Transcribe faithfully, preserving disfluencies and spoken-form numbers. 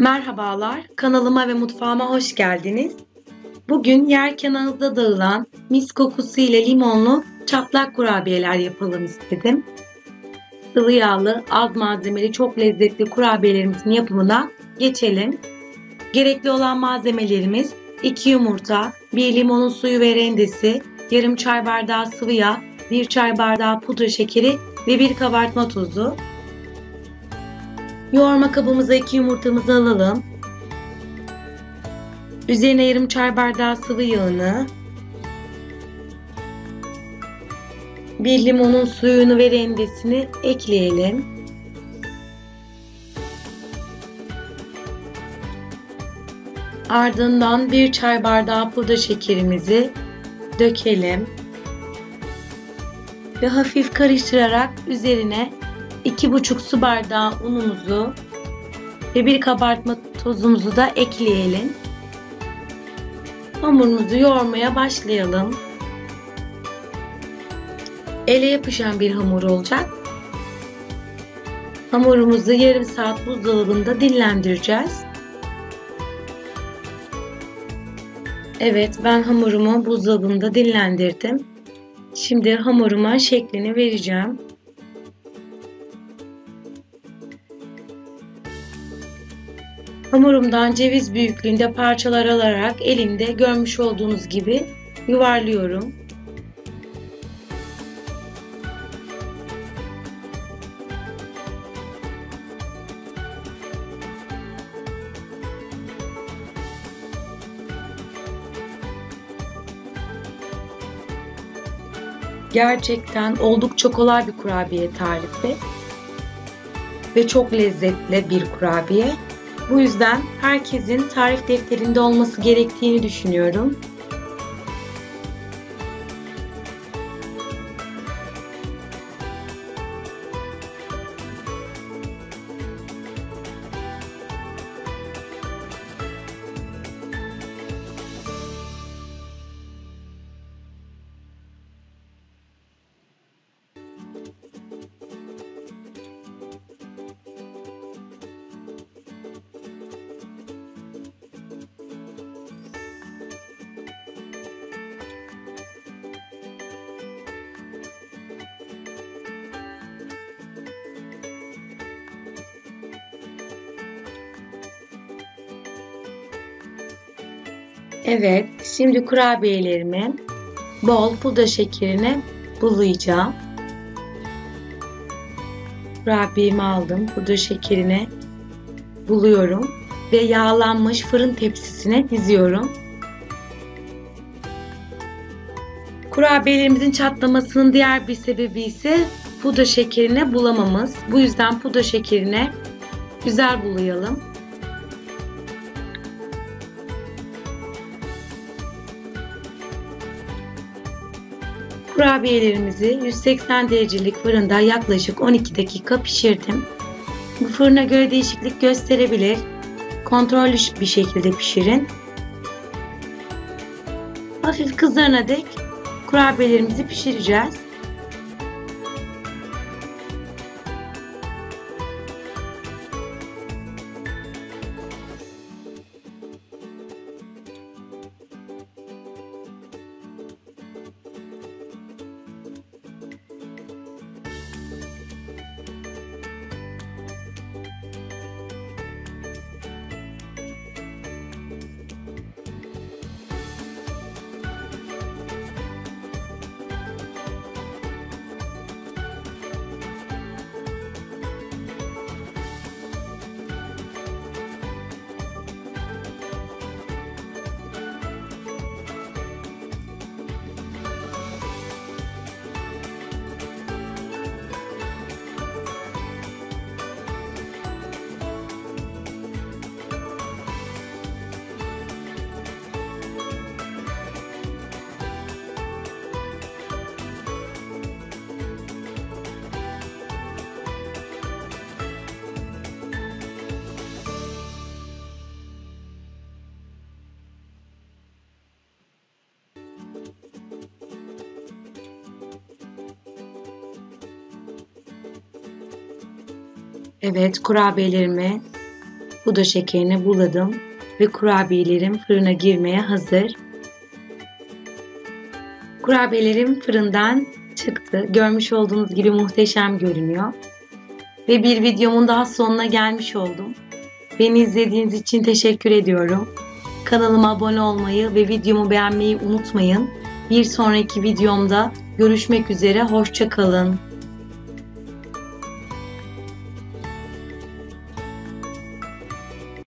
Merhabalar, kanalıma ve mutfağıma hoş geldiniz. Bugün yer kenarında dağılan mis kokusu ile limonlu çatlak kurabiyeler yapalım istedim. Sıvı yağlı, az malzemeli, çok lezzetli kurabiyelerimizin yapımına geçelim. Gerekli olan malzemelerimiz iki yumurta, bir limonun suyu ve rendesi, yarım çay bardağı sıvı yağ, bir çay bardağı pudra şekeri ve bir kabartma tuzu. Yoğurma kabımıza iki yumurtamızı alalım. Üzerine yarım çay bardağı sıvı yağını, bir limonun suyunu ve rendesini ekleyelim. Ardından bir çay bardağı pudra şekerimizi dökelim ve hafif karıştırarak üzerine iki buçuk su bardağı unumuzu ve bir kabartma tozumuzu da ekleyelim. Hamurumuzu yoğurmaya başlayalım. Ele yapışan bir hamur olacak. Hamurumuzu yarım saat buzdolabında dinlendireceğiz. Evet, ben hamurumu buzdolabında dinlendirdim. Şimdi hamuruma şeklini vereceğim. Hamurumdan ceviz büyüklüğünde parçalar alarak elimde görmüş olduğunuz gibi yuvarlıyorum. Gerçekten oldukça kolay bir kurabiye tarifi ve çok lezzetli bir kurabiye. Bu yüzden herkesin tarif defterinde olması gerektiğini düşünüyorum. Evet, şimdi kurabiyelerimi bol pudra şekerine bulayacağım. Kurabiyemi aldım, pudra şekerine buluyorum ve yağlanmış fırın tepsisine diziyorum. Kurabiyelerimizin çatlamasının diğer bir sebebi ise pudra şekerine bulamamız. Bu yüzden pudra şekerine güzel bulayalım. Kurabiyelerimizi yüz seksen derecelik fırında yaklaşık on iki dakika pişirdim. Bu fırına göre değişiklik gösterebilir. Kontrollü bir şekilde pişirin. Hafif kızarana dek kurabiyelerimizi pişireceğiz. Evet, kurabiyelerimi pudra şekerine buladım ve kurabiyelerim fırına girmeye hazır. Kurabiyelerim fırından çıktı. Görmüş olduğunuz gibi muhteşem görünüyor. Ve bir videomun daha sonuna gelmiş oldum. Beni izlediğiniz için teşekkür ediyorum. Kanalıma abone olmayı ve videomu beğenmeyi unutmayın. Bir sonraki videomda görüşmek üzere. Hoşça kalın.